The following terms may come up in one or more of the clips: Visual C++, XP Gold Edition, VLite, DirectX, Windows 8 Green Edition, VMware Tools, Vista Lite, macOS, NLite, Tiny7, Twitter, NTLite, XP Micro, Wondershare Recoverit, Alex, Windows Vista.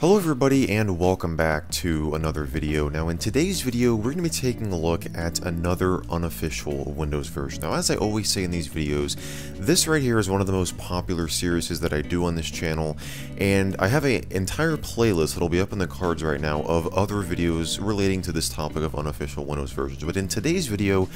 Hello everybody and welcome back to another video. Now in today's video we're going to be taking a look at another unofficial Windows version. Now as I always say in these videos, this right here is one of the most popular series that I do on this channel, and I have an entire playlist that'll be up in the cards right now of other videos relating to this topic of unofficial Windows versions. But in today's video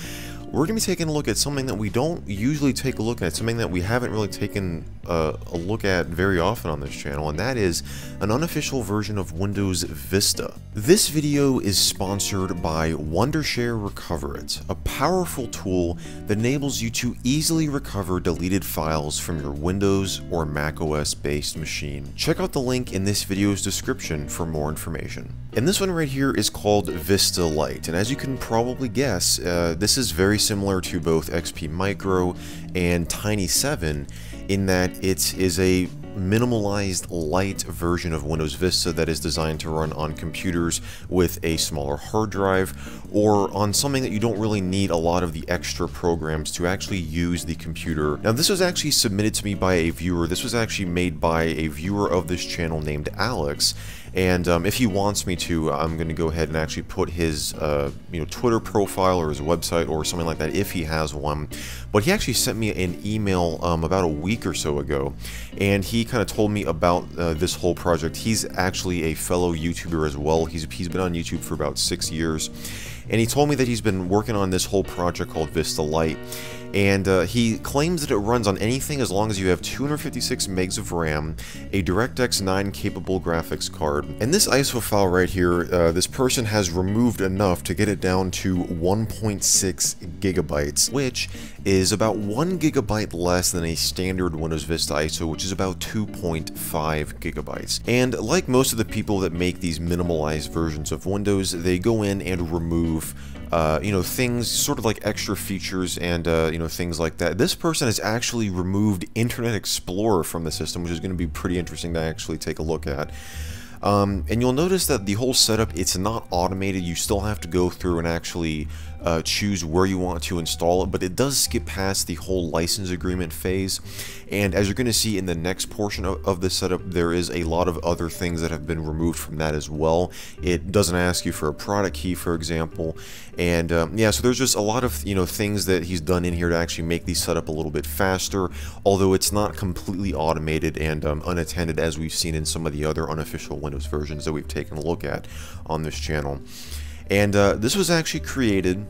we're going to be taking a look at something that we don't usually take a look at, something that we haven't really taken a look at very often on this channel, and that is an unofficial version of Windows Vista. This video is sponsored by Wondershare Recoverit, a powerful tool that enables you to easily recover deleted files from your Windows or macOS-based machine. Check out the link in this video's description for more information. And this one right here is called Vista Lite, and as you can probably guess, this is very similar to both XP Micro and Tiny7 in that it is a minimalized light version of Windows Vista that is designed to run on computers with a smaller hard drive or on something that you don't really need a lot of the extra programs to actually use the computer. Now this was actually submitted to me by a viewer. This was actually made by a viewer of this channel named Alex, and if he wants me to, I'm going to go ahead and actually put his Twitter profile or his website or something like that if he has one. But he actually sent me an email about a week or so ago, and he kind of told me about this whole project. He's actually a fellow YouTuber as well. He's been on YouTube for about 6 years, and he told me that he's been working on this whole project called Vista Lite, and he claims that it runs on anything as long as you have 256 megs of RAM, a DirectX 9 capable graphics card. And this ISO file right here, this person has removed enough to get it down to 1.6 gigabytes, which is about 1 gigabyte less than a standard Windows Vista ISO, which is about 2.5 gigabytes. And like most of the people that make these minimalized versions of Windows, they go in and remove things, sort of like extra features and things like that. This person has actually removed Internet Explorer from the system, which is going to be pretty interesting to actually take a look at. And you'll notice that the whole setup, it's not automated. You still have to go through and actually choose where you want to install it, but it does skip past the whole license agreement phase. And as you're going to see in the next portion of the setup, there is a lot of other things that have been removed from that as well. It doesn't ask you for a product key, for example. And yeah, so there's just a lot of things that he's done in here to actually make the setup a little bit faster, although it's not completely automated and unattended as we've seen in some of the other unofficial Windows versions that we've taken a look at on this channel. And this was actually created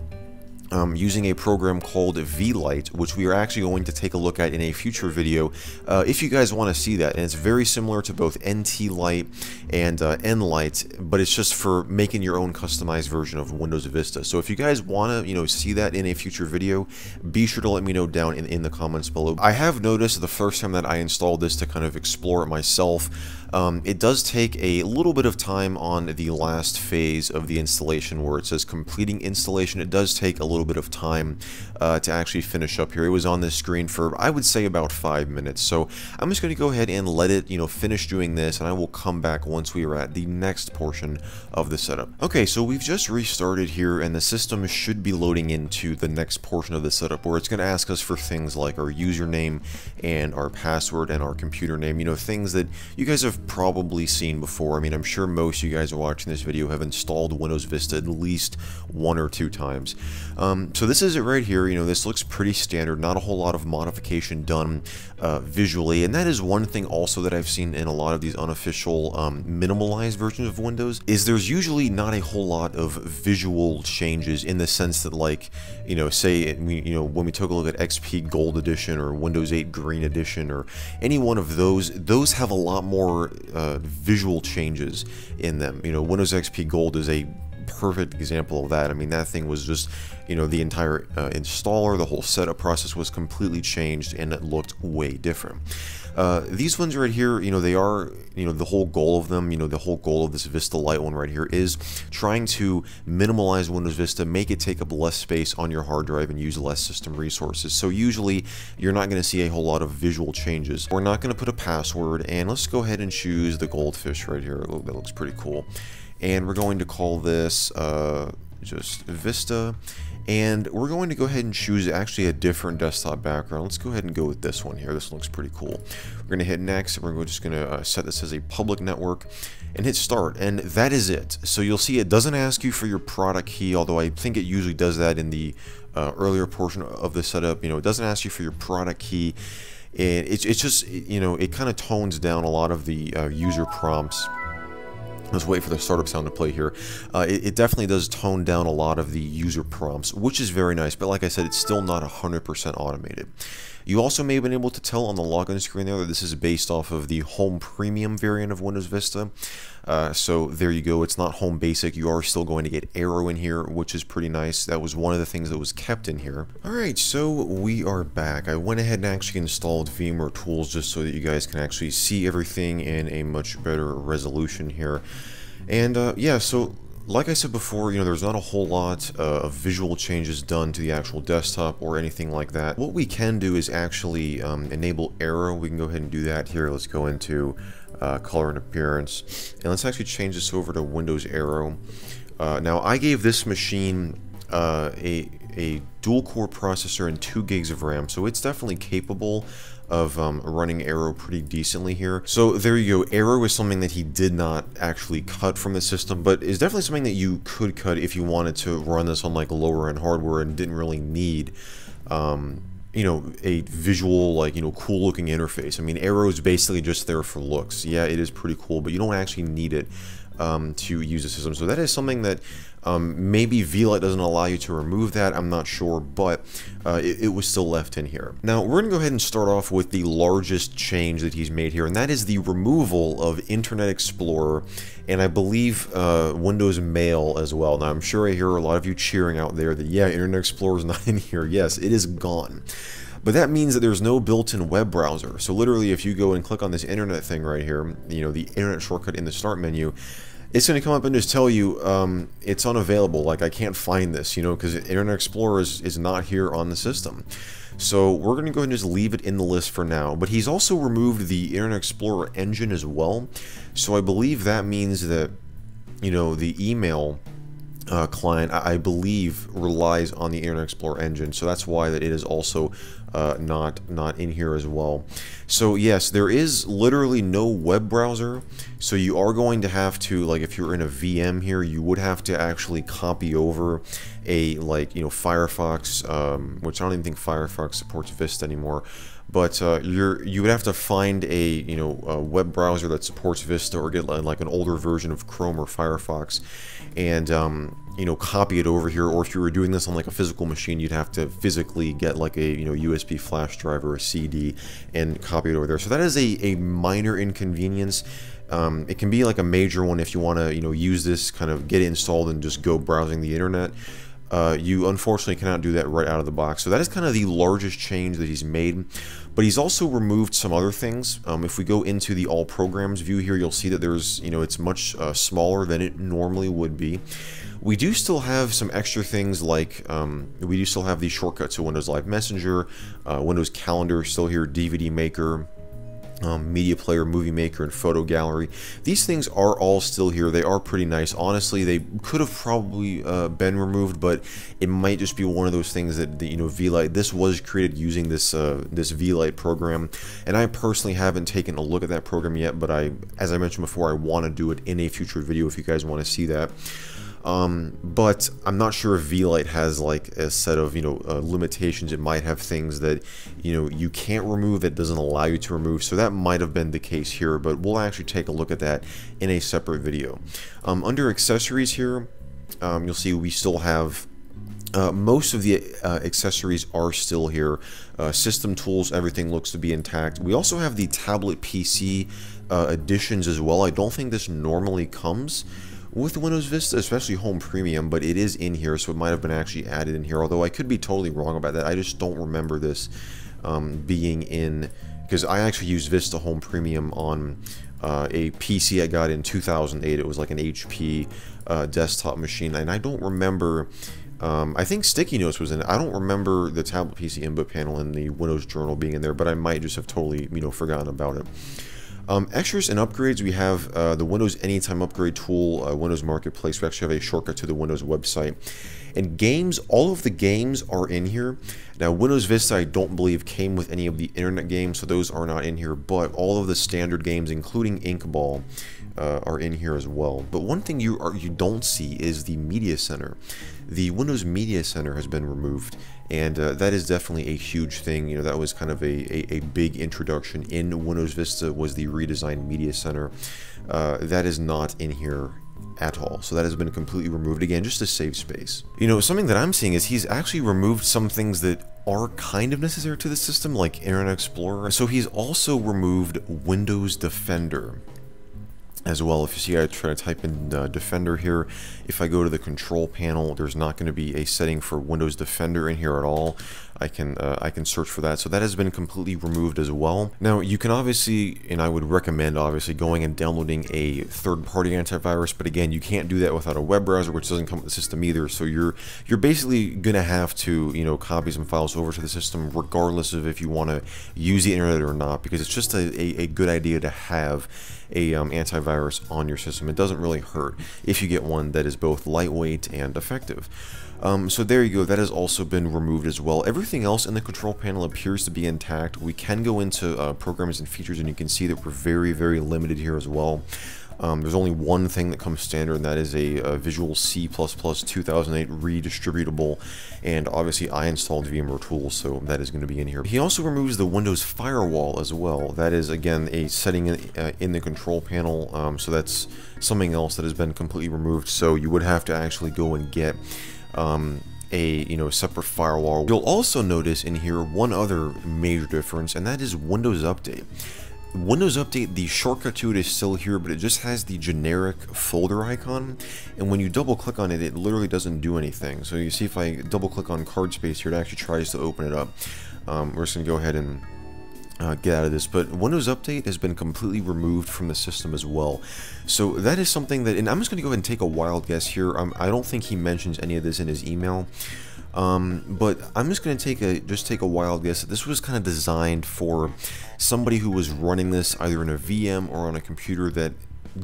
using a program called VLite, which we are actually going to take a look at in a future video if you guys want to see that. And it's very similar to both NTLite and NLite, but it's just for making your own customized version of Windows Vista. So if you guys want to see that in a future video, be sure to let me know down in the comments below. I have noticed the first time that I installed this to kind of explore it myself, it does take a little bit of time on the last phase of the installation where it says completing installation. It does take a little bit of time to actually finish up here. It was on this screen for, I would say, about 5 minutes. So I'm just going to go ahead and let it, finish doing this, and I will come back once we are at the next portion of the setup. Okay, so we've just restarted here, and the system should be loading into the next portion of the setup where it's going to ask us for things like our username and our password and our computer name, things that you guys have probably seen before. I mean, I'm sure most of you guys watching this video have installed Windows Vista at least 1 or 2 times. So this is it right here. This looks pretty standard, not a whole lot of modification done visually, and that is one thing also that I've seen in a lot of these unofficial minimalized versions of Windows, is there's usually not a whole lot of visual changes in the sense that, like, say when we took a look at XP Gold Edition or Windows 8 Green Edition or any one of those have a lot more visual changes in them. Windows XP Gold is a perfect example of that. I mean, that thing was just, the entire installer, the whole setup process was completely changed, and it looked way different. These ones right here, they are, the whole goal of them, the whole goal of this Vista Lite one right here is trying to minimalize Windows Vista, make it take up less space on your hard drive and use less system resources. So usually you're not going to see a whole lot of visual changes. We're not going to put a password, and let's go ahead and choose the goldfish right here. That looks pretty cool. And we're going to call this just Vista, and we're going to go ahead and choose actually a different desktop background. Let's go ahead and go with this one here. This looks pretty cool. We're going to hit next, and we're just going to set this as a public network, and hit start, and that is it. So you'll see it doesn't ask you for your product key, although I think it usually does that in the earlier portion of the setup. You know, it doesn't ask you for your product key, and it's just, you know, it kind of tones down a lot of the user prompts. Let's wait for the startup sound to play here. It definitely does tone down a lot of the user prompts, which is very nice, but like I said, it's still not 100% automated. You also may have been able to tell on the login screen there that this is based off of the Home Premium variant of Windows Vista. So there you go, it's not Home Basic. You are still going to get Aero in here, which is pretty nice. That was one of the things that was kept in here. Alright, so we are back. I went ahead and actually installed VMware Tools just so that you guys can actually see everything in a much better resolution here. And yeah, so like I said before, you know, there's not a whole lot of visual changes done to the actual desktop or anything like that. What we can do is actually enable Aero. We can go ahead and do that here. Let's go into color and appearance, and let's actually change this over to Windows Aero. Now, I gave this machine a dual core processor and 2 gigs of RAM, so it's definitely capable of running Aero pretty decently here. So there you go, Aero is something that he did not actually cut from the system, but is definitely something that you could cut if you wanted to run this on like lower end hardware and didn't really need you know, a visual, like, you know, cool looking interface. I mean, Aero is basically just there for looks. Yeah, it is pretty cool, but you don't actually need it to use the system. So that is something that maybe VLite doesn't allow you to remove that. I'm not sure, but it was still left in here. Now we're gonna go ahead and start off with the largest change that he's made here, and that is the removal of Internet Explorer and I believe Windows Mail as well. Now I'm sure I hear a lot of you cheering out there that yeah, Internet Explorer is not in here. Yes, it is gone. But that means that there's no built-in web browser. So literally, if you go and click on this internet thing right here, you know, the internet shortcut in the start menu, it's going to come up and just tell you it's unavailable. Like, I can't find this, you know, because Internet Explorer is not here on the system. So we're going to go ahead and just leave it in the list for now. But he's also removed the Internet Explorer engine as well. So I believe that means that, you know, the email client, I believe, relies on the Internet Explorer engine, so that's why that it is also not in here as well. So yes, there is literally no web browser, so you are going to have to, like, if you're in a VM here, you would have to actually copy over a, like, you know, Firefox, which I don't even think Firefox supports Vista anymore, but you would have to find a, you know, a web browser that supports Vista, or get like an older version of Chrome or Firefox, and you know, copy it over here. Or if you were doing this on like a physical machine, you'd have to physically get like a, you know, USB flash drive or a CD and copy it over there. So that is a minor inconvenience. It can be like a major one if you want to, you know, use this, kind of get it installed and just go browsing the internet. You unfortunately cannot do that right out of the box. So that is kind of the largest change that he's made, but he's also removed some other things. If we go into the all programs view here, you'll see that there's, you know, it's much smaller than it normally would be. We do still have some extra things, like we do still have the shortcuts to Windows Live Messenger, Windows Calendar still here, DVD Maker, media player, movie maker, and photo gallery. These things are all still here. They are pretty nice. Honestly, they could have probably been removed, but it might just be one of those things that, you know, VLite, this was created using this this VLite program, and I personally haven't taken a look at that program yet, but I, as I mentioned before, I want to do it in a future video if you guys want to see that. But I'm not sure if VLite has like a set of, you know, limitations. It might have things that, you know, you can't remove, that doesn't allow you to remove, so that might have been the case here, but we'll actually take a look at that in a separate video. Under accessories here, you'll see we still have most of the accessories are still here. System tools, everything looks to be intact. We also have the tablet PC additions as well. I don't think this normally comes with Windows Vista, especially Home Premium, but it is in here, so it might have been actually added in here, although I could be totally wrong about that. I just don't remember this being in, because I actually used Vista Home Premium on a PC I got in 2008. It was like an HP desktop machine, and I don't remember, I think Sticky Notes was in it. I don't remember the tablet PC input panel and the Windows Journal being in there, but I might just have totally, you know, forgotten about it. Extras and upgrades, we have the Windows Anytime Upgrade tool, Windows Marketplace. We actually have a shortcut to the Windows website. And games, all of the games are in here. Now, Windows Vista, I don't believe, came with any of the internet games, so those are not in here, but all of the standard games, including Inkball, are in here as well. But one thing you don't see is the Media Center. The Windows Media Center has been removed, and that is definitely a huge thing. You know, that was kind of a big introduction in Windows Vista, was the redesigned Media Center. That is not in here at all, so that has been completely removed, again just to save space. You know, something that I'm seeing is he's actually removed some things that are kind of necessary to the system, like Internet Explorer. So he's also removed Windows Defender as well. If you see I try to type in Defender here, if I go to the control panel, there's not going to be a setting for Windows Defender in here at all. I can search for that, so that has been completely removed as well. Now you can obviously, and I would recommend obviously, going and downloading a third-party antivirus, but again you can't do that without a web browser, which doesn't come with the system either. So you're basically gonna have to, you know, copy some files over to the system regardless of if you want to use the internet or not, because it's just a good idea to have a antivirus on your system. It doesn't really hurt if you get one that is both lightweight and effective. So there you go, that has also been removed as well. Everything else in the control panel appears to be intact. We can go into programs and features, and you can see that we're very, very limited here as well. There's only one thing that comes standard, and that is a Visual C++ 2008 redistributable, and obviously I installed VMware Tools, so that is going to be in here. He also removes the Windows Firewall as well. That is, again, a setting in the control panel, so that's something else that has been completely removed, so you would have to actually go and get a separate firewall. You'll also notice in here one other major difference, and that is Windows Update. Windows Update, the shortcut to it is still here, but it just has the generic folder icon, and when you double click on it, it literally doesn't do anything. So you see, if I double click on card space here, it actually tries to open it up. We're just gonna go ahead and get out of this, but Windows Update has been completely removed from the system as well. So that is something that, and I'm just gonna go ahead and take a wild guess here. I don't think he mentions any of this in his email. But I'm just going to take a wild guess that this was kind of designed for somebody who was running this either in a VM or on a computer that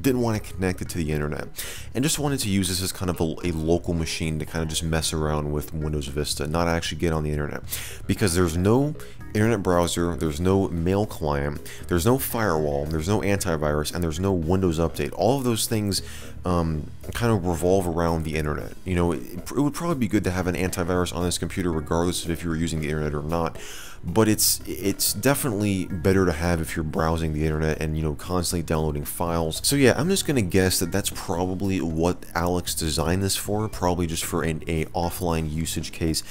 didn't want to connect it to the internet and just wanted to use this as kind of a local machine to kind of just mess around with Windows Vista, not actually get on the internet, because there's no internet browser, there's no mail client, there's no firewall, there's no antivirus, and there's no Windows Update. All of those things kind of revolve around the internet. You know, it would probably be good to have an antivirus on this computer regardless of if you were using the internet or not, but it's definitely better to have if you're browsing the internet and, you know, constantly downloading files. So yeah, I'm just gonna guess that that's probably what Alex designed this for, probably just for an offline usage case,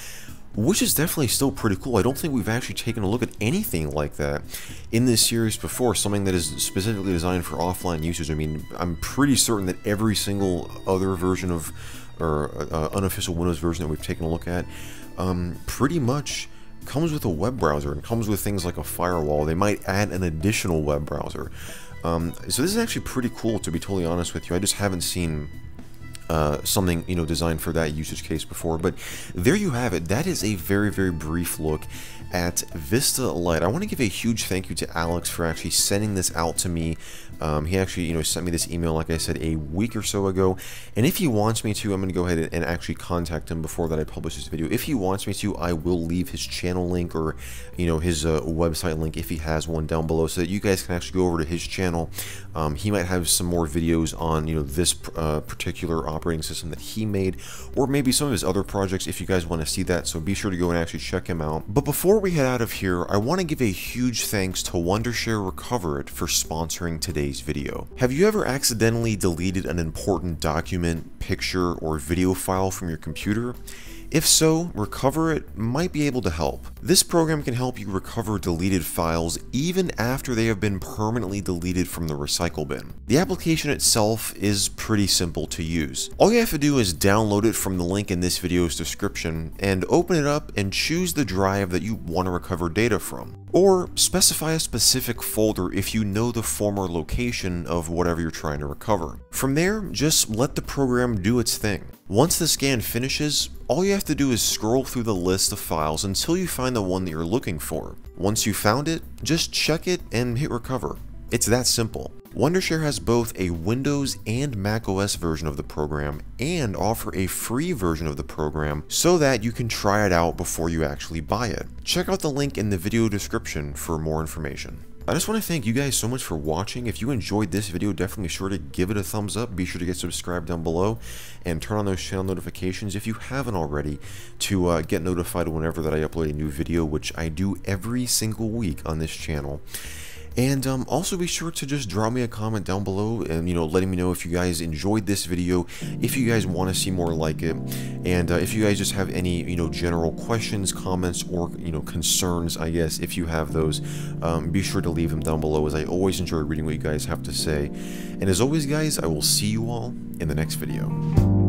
which is definitely still pretty cool. I don't think we've actually taken a look at anything like that in this series before, something that is specifically designed for offline usage. I mean, I'm pretty certain that every single other version of, or unofficial Windows version that we've taken a look at, pretty much comes with a web browser and comes with things like a firewall. They might add an additional web browser. So this is actually pretty cool, to be totally honest with you. I just haven't seen something, you know, designed for that usage case before. But there you have it. That is a very, very brief look at Vista Lite. I want to give a huge thank you to Alex for actually sending this out to me. He actually, you know, sent me this email, like I said, a week or so ago, and if he wants me to, I'm going to go ahead and actually contact him before that I publish this video. If he wants me to, I will leave his channel link, or, you know, his website link if he has one, down below, so that you guys can actually go over to his channel. He might have some more videos on, you know, this particular operating system that he made, or maybe some of his other projects if you guys want to see that, so be sure to go and actually check him out. But before we head out of here, I want to give a huge thanks to Wondershare Recoverit for sponsoring today's video. Have you ever accidentally deleted an important document, picture, or video file from your computer? If so, Recoverit might be able to help. This program can help you recover deleted files even after they have been permanently deleted from the recycle bin. The application itself is pretty simple to use. All you have to do is download it from the link in this video's description and open it up and choose the drive that you want to recover data from, or specify a specific folder if you know the former location of whatever you're trying to recover. From there, just let the program do its thing. Once the scan finishes, all you have to do is scroll through the list of files until you find the one that you're looking for. Once you found it, just check it and hit recover. It's that simple. Wondershare has both a Windows and macOS version of the program, and offer a free version of the program so that you can try it out before you actually buy it. Check out the link in the video description for more information. I just want to thank you guys so much for watching. If you enjoyed this video, definitely be sure to give it a thumbs up. Be sure to get subscribed down below and turn on those channel notifications if you haven't already to get notified whenever that I upload a new video, which I do every single week on this channel. And also be sure to just drop me a comment down below and, you know, letting me know if you guys enjoyed this video, if you guys want to see more like it, and if you guys just have any, you know, general questions, comments, or, you know, concerns, I guess, if you have those, be sure to leave them down below, as I always enjoy reading what you guys have to say. And as always, guys, I will see you all in the next video.